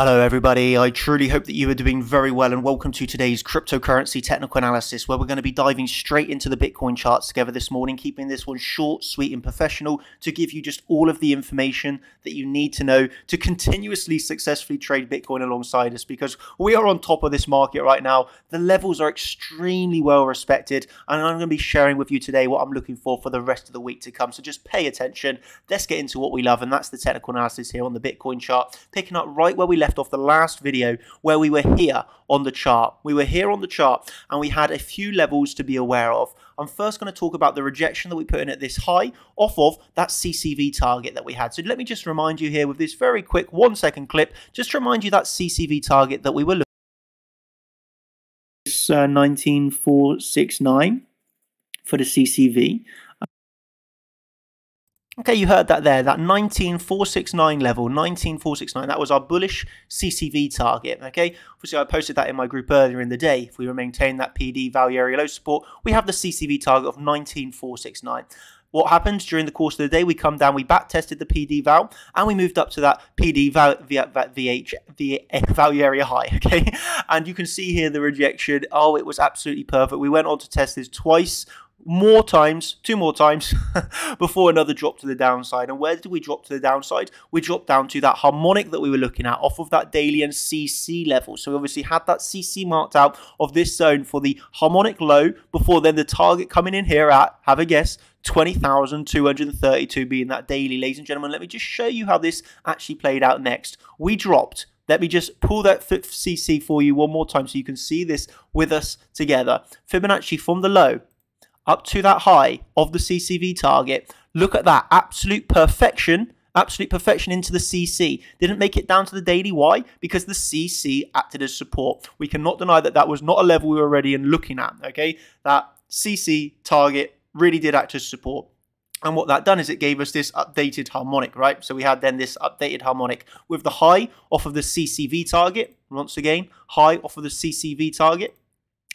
Hello everybody, I truly hope that you are doing very well and welcome to today's cryptocurrency technical analysis where we're going to be diving straight into the Bitcoin charts together this morning, keeping this one short, sweet and professional to give you just all of the information that you need to know to continuously successfully trade Bitcoin alongside us, because we are on top of this market right now. The levels are extremely well respected and I'm going to be sharing with you today what I'm looking for the rest of the week to come. So just pay attention, let's get into what we love, and that's the technical analysis here on the Bitcoin chart, picking up right where we left off the last video where we were here on the chart. We were here on the chart and we had a few levels to be aware of. I'm first going to talk about the rejection that we put in at this high off of that CCV target that we had. So let me just remind you here with this very quick 1 second clip, just to remind you that CCV target that we were looking at is 19,469 for the CCV. Okay, you heard that there, that 19,469 level, 19,469, that was our bullish CCV target, okay? Obviously, I posted that in my group earlier in the day. If we maintain that PD value area low support, we have the CCV target of 19,469. What happens during the course of the day, we come down, we back tested the PD val, and we moved up to that PD value area high, okay? And you can see here the rejection. Oh, it was absolutely perfect. We went on to test this twice, two more times before another drop to the downside. And where did we drop to the downside? We dropped down to that harmonic that we were looking at off of that daily and CC level. So we obviously had that CC marked out of this zone for the harmonic low before then the target coming in here at, have a guess, 20,232 being that daily. Ladies and gentlemen, let me just show you how this actually played out next. We dropped. Let me just pull that CC for you one more time so you can see this with us together. Fibonacci from the low up to that high of the CCV target. Look at that, absolute perfection into the CC. Didn't make it down to the daily. Why? Because the CC acted as support. We cannot deny that that was not a level we were already in looking at, okay? That CC target really did act as support. And what that done is it gave us this updated harmonic, right? So we had then this updated harmonic with the high off of the CCV target. Once again, high off of the CCV target.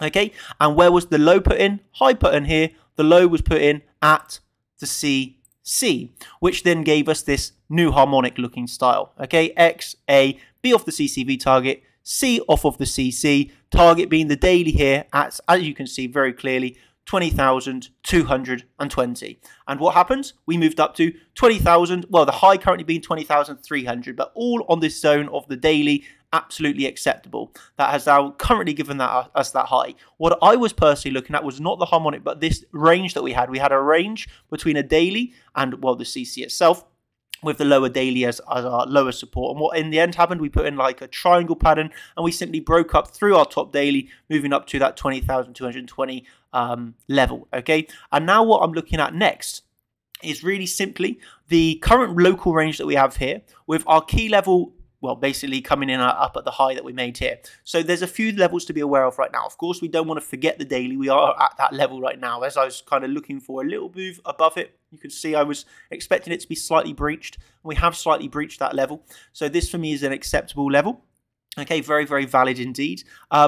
Okay, and where was the low put in? High put in here. The low was put in at the CC, which then gave us this new harmonic looking style. Okay, X, A, B off the CCV target, C off of the CC, target being the daily here at, as you can see very clearly, 20,220. And what happens? We moved up to 20,000, well, the high currently being 20,300, but all on this zone of the daily, absolutely acceptable. That has now currently given us that high. What I was personally looking at was not the harmonic, but this range that we had. We had a range between a daily and, well, the CC itself, with the lower daily as our lower support. And what in the end happened, we put in like a triangle pattern and we simply broke up through our top daily, moving up to that 20,220 level, okay? And now what I'm looking at next is really simply the current local range that we have here with our key level, well, basically coming in up at the high that we made here. So there's a few levels to be aware of right now. Of course, we don't want to forget the daily. We are at that level right now. As I was kind of looking for a little move above it, you can see I was expecting it to be slightly breached. We have slightly breached that level. So this for me is an acceptable level. Okay, very, very valid indeed.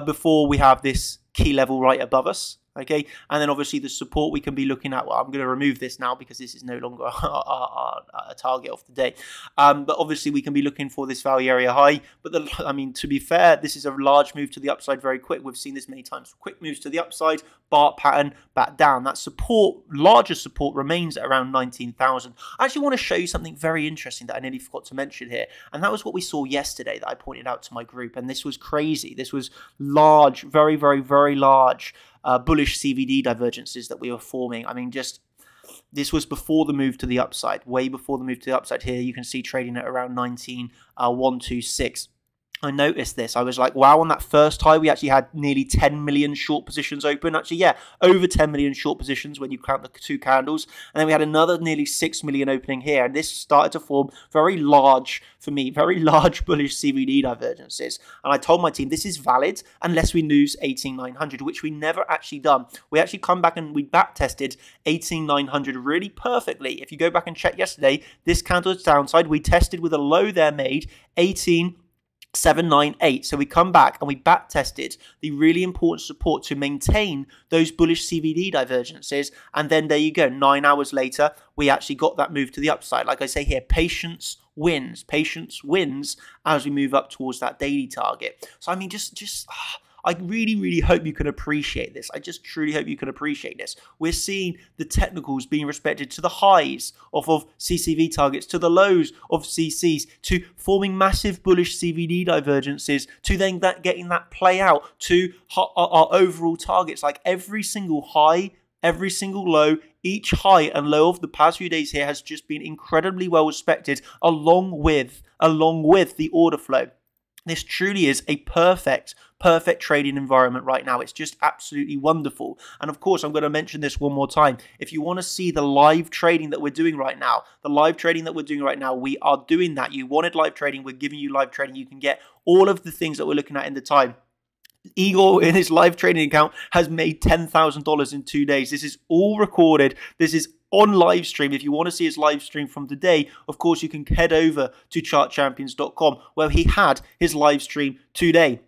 Before we have this key level right above us. Okay, and then obviously the support we can be looking at. Well, I'm going to remove this now because this is no longer our target of the day. But obviously we can be looking for this value area high. But I mean, to be fair, this is a large move to the upside very quick. We've seen this many times. Quick moves to the upside, bar pattern, back down. That support, larger support, remains at around 19,000. I actually want to show you something very interesting that I nearly forgot to mention here. And that was what we saw yesterday that I pointed out to my group. And this was crazy. This was large, very, very, very large bullish CVD divergences that we were forming. I mean, just this was before the move to the upside, way before the move to the upside here. You can see trading at around 19,126. I noticed this. I was like, wow, on that first high, we actually had nearly 10 million short positions open. Actually, yeah, over 10 million short positions when you count the two candles. And then we had another nearly 6 million opening here. And this started to form very large, for me, very large bullish CVD divergences. And I told my team, this is valid unless we lose 18,900, which we never actually done. We actually come back and we back tested 18,900 really perfectly. If you go back and check yesterday, this candle is downside. We tested with a low there made, 18,798. So we come back and we back tested the really important support to maintain those bullish CVD divergences. And then there you go. 9 hours later, we actually got that move to the upside. Like I say here, patience wins, patience wins as we move up towards that daily target. So I mean, I really hope you can appreciate this. I just truly hope you can appreciate this. We're seeing the technicals being respected to the highs of CCV targets, to the lows of CCs, to forming massive bullish CVD divergences, to then that getting that play out to our overall targets. Like every single high, every single low, each high and low of the past few days here has just been incredibly well respected along with the order flow. This truly is a perfect trading environment right now. It's just absolutely wonderful. And of course, I'm going to mention this one more time. If you want to see the live trading that we're doing right now, we are doing that. You wanted live trading, we're giving you live trading. You can get all of the things that we're looking at in the time. Igor, in his live trading account, has made $10,000 in 2 days. This is all recorded. This is on live stream. If you want to see his live stream from today, of course, you can head over to chartchampions.com, where he had his live stream today.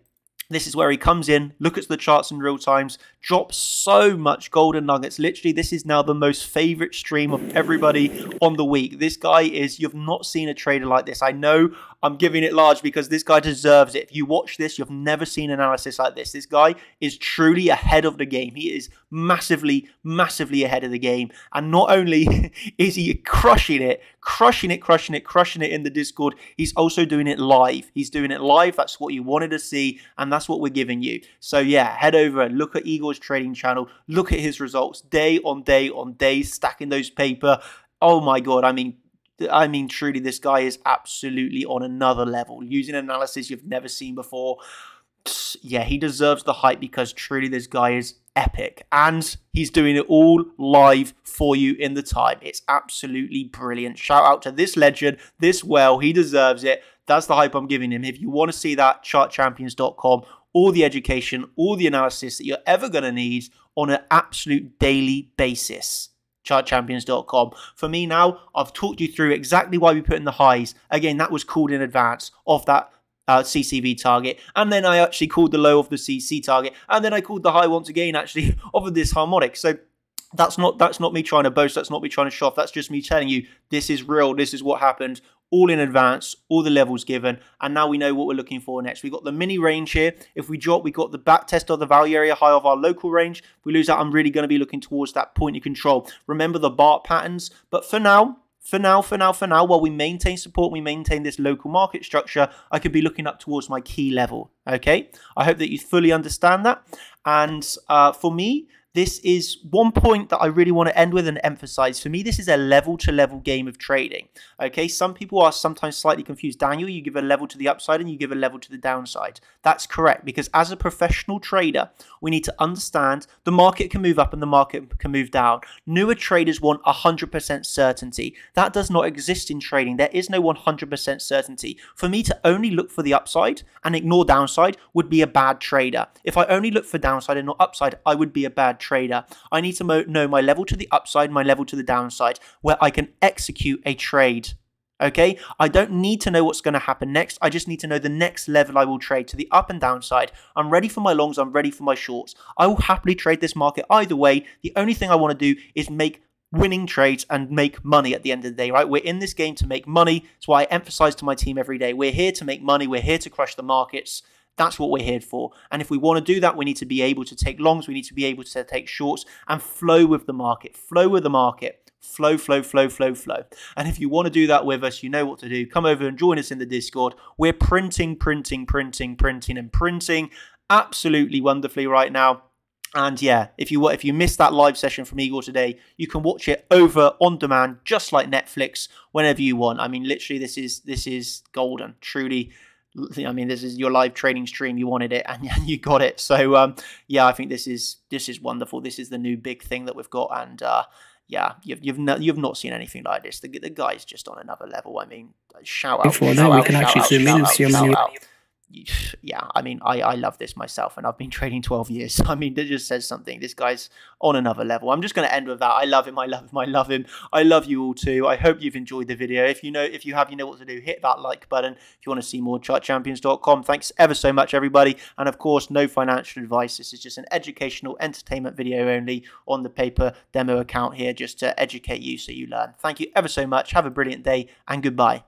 This is where he comes in, looks at the charts in real times, drops so much golden nuggets. Literally, this is now the most favorite stream of everybody on the week. This guy is, you've not seen a trader like this. I know I'm giving it large because this guy deserves it. If you watch this, you've never seen analysis like this. This guy is truly ahead of the game. He is massively ahead of the game. And not only is he crushing it in the Discord, he's also doing it live. He's doing it live. That's what you wanted to see. And that's what we're giving you. So yeah, head over and look at Igor's trading channel. Look at his results day on day on day, stacking those paper. Oh my God. I mean, truly, this guy is absolutely on another level, using analysis you've never seen before. Yeah, he deserves the hype because truly this guy is epic. And he's doing it all live for you in the time. It's absolutely brilliant. Shout out to this legend, this whale. He deserves it. That's the hype I'm giving him. If you want to see that, chartchampions.com. All the education, all the analysis that you're ever going to need on an absolute daily basis. chartchampions.com. For me now, I've talked you through exactly why we put in the highs. Again, that was called in advance of that CCV target. And then I actually called the low of the CC target. And then I called the high once again, actually, of this harmonic. So that's not me trying to boast. That's not me trying to show off. That's just me telling you this is real. This is what happened. All in advance, all the levels given, and now we know what we're looking for next. We've got the mini range here. If we drop, we got the back test of the value area high of our local range. If we lose that, I'm really going to be looking towards that point of control. Remember the bar patterns, but for now, while we maintain support, we maintain this local market structure, I could be looking up towards my key level, okay? I hope that you fully understand that, and for me, this is one point that I really want to end with and emphasize. For me, this is a level-to-level game of trading. Okay, some people are sometimes slightly confused. Daniel, you give a level to the upside and you give a level to the downside. That's correct, because as a professional trader, we need to understand the market can move up and the market can move down. Newer traders want 100% certainty. That does not exist in trading. There is no 100% certainty. For me to only look for the upside and ignore downside would be a bad trader. If I only look for downside and not upside, I would be a bad trader. I need to know my level to the upside, my level to the downside, where I can execute a trade. Okay, I don't need to know what's going to happen next. I just need to know the next level I will trade to the up and downside. I'm ready for my longs. I'm ready for my shorts. I will happily trade this market either way. The only thing I want to do is make winning trades and make money at the end of the day, right? We're in this game to make money. That's why I emphasize to my team every day. We're here to make money. We're here to crush the markets. That's what we're here for. And if we want to do that, we need to be able to take longs, we need to be able to take shorts and flow with the market, flow. And if you want to do that with us, you know what to do. Come over and join us in the Discord. We're printing absolutely wonderfully right now. And yeah, if you missed that live session from Igor today, you can watch it over on demand, just like Netflix, whenever you want. I mean, literally, this is golden, truly. I mean, this is your live trading stream. You wanted it and you got it. So, yeah, I think this is wonderful. This is the new big thing that we've got. And, yeah, you've not seen anything like this. The guy's just on another level. I mean, shout out. Before that, we can actually zoom in and see him. Yeah, I mean, I love this myself. And I've been trading 12 years. I mean, that just says something. This guy's on another level. I'm just going to end with that. I love him. I love him. I love him. I love you all too. I hope you've enjoyed the video. If you have, you know what to do. Hit that like button. If you want to see more, chartchampions.com. Thanks ever so much, everybody. And of course, no financial advice. This is just an educational entertainment video only on the paper demo account here, just to educate you so you learn. Thank you ever so much. Have a brilliant day and goodbye.